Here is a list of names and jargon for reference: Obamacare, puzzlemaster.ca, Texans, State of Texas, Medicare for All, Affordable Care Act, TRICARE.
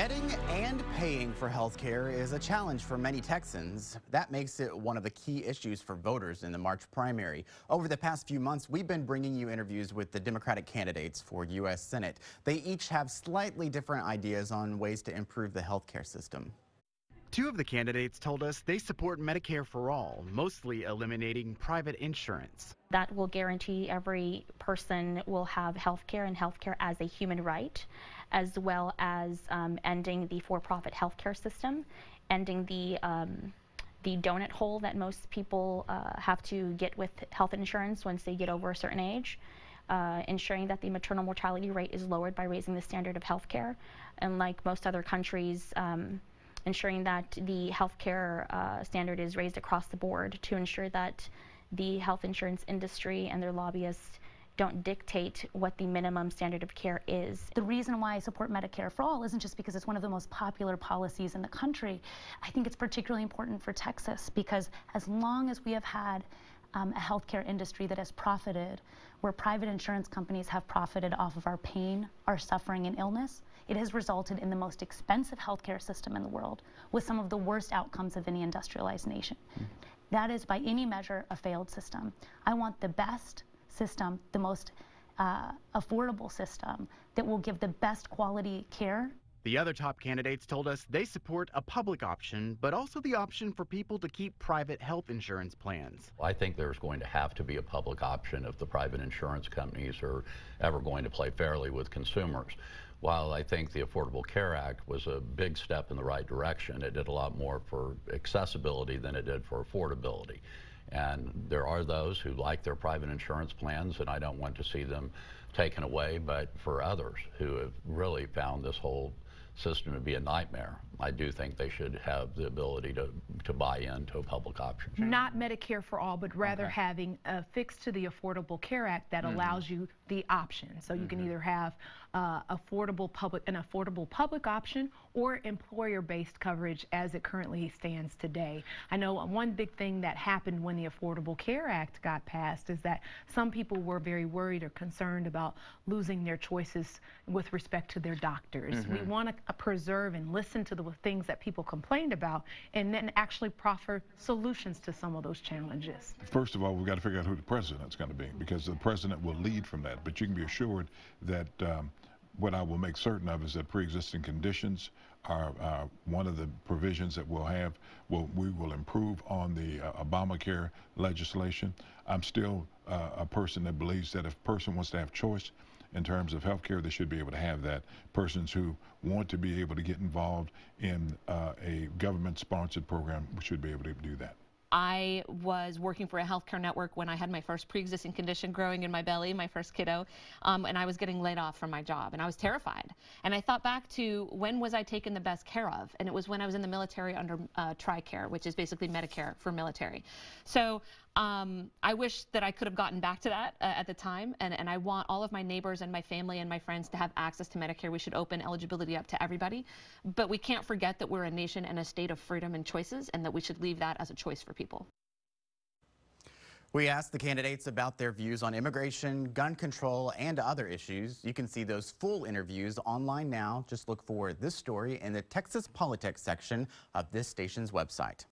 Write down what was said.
Getting and paying for health care is a challenge for many Texans. That makes it one of the key issues for voters in the March primary. Over the past few months, we've been bringing you interviews with the Democratic candidates for U.S. Senate. They each have slightly different ideas on ways to improve the health care system. Two of the candidates told us they support Medicare for All, mostly eliminating private insurance. That will guarantee every person will have health care, and health care as a human right, as well as ending the for-profit health care system, ending the donut hole that most people have to get with health insurance once they get over a certain age. Ensuring that the maternal mortality rate is lowered by raising the standard of health care, and like most other countries, ensuring that the healthcare standard is raised across the board to ensure that the health insurance industry and their lobbyists don't dictate what the minimum standard of care is. The reason why I support Medicare for All isn't just because it's one of the most popular policies in the country. I think it's particularly important for Texas because as long as we have had a healthcare industry that has profited, where private insurance companies have profited off of our pain, our suffering, and illness, it has resulted in the most expensive healthcare system in the world with some of the worst outcomes of any industrialized nation. That is, by any measure, a failed system. I want the best system, the most affordable system that will give the best quality care. The other top candidates told us they support a public option, but also the option for people to keep private health insurance plans. I think there's going to have to be a public option if the private insurance companies are ever going to play fairly with consumers. While I think the Affordable Care Act was a big step in the right direction, it did a lot more for accessibility than it did for affordability. And there are those who like their private insurance plans, and I don't want to see them taken away, but for others who have really found this whole system to be a nightmare, I do think they should have the ability to buy into a public option. Not Medicare for All, but rather having a fix to the Affordable Care Act that allows you the option. So you can either have an affordable public option or employer-based coverage as it currently stands today. I know one big thing that happened when the Affordable Care Act got passed is that some people were very worried or concerned about losing their choices with respect to their doctors. We want to preserve and listen to the things that people complained about and then actually proffer solutions to some of those challenges. First of all, we've got to figure out who the president's going to be, because the president will lead from that. But you can be assured that what I will make certain of is that pre-existing conditions are one of the provisions that we'll have. We will improve on the Obamacare legislation. I'm still a person that believes that if a person wants to have choice in terms of health care, they should be able to have that. Persons who want to be able to get involved in a government-sponsored program should be able to do that. I was working for a healthcare network when I had my first pre-existing condition growing in my belly, my first kiddo, and I was getting laid off from my job, and I was terrified. And I thought back to when was I taken the best care of, and it was when I was in the military under TRICARE, which is basically Medicare for military. So I wish that I could have gotten back to that at the time, and I want all of my neighbors and my family and my friends to have access to Medicare. We should open eligibility up to everybody, but we can't forget that we're a nation and a state of freedom and choices, and that we should leave that as a choice for people. We asked the candidates about their views on immigration, gun control, and other issues. You can see those full interviews online now. Just look for this story in the Texas politics section of this station's website.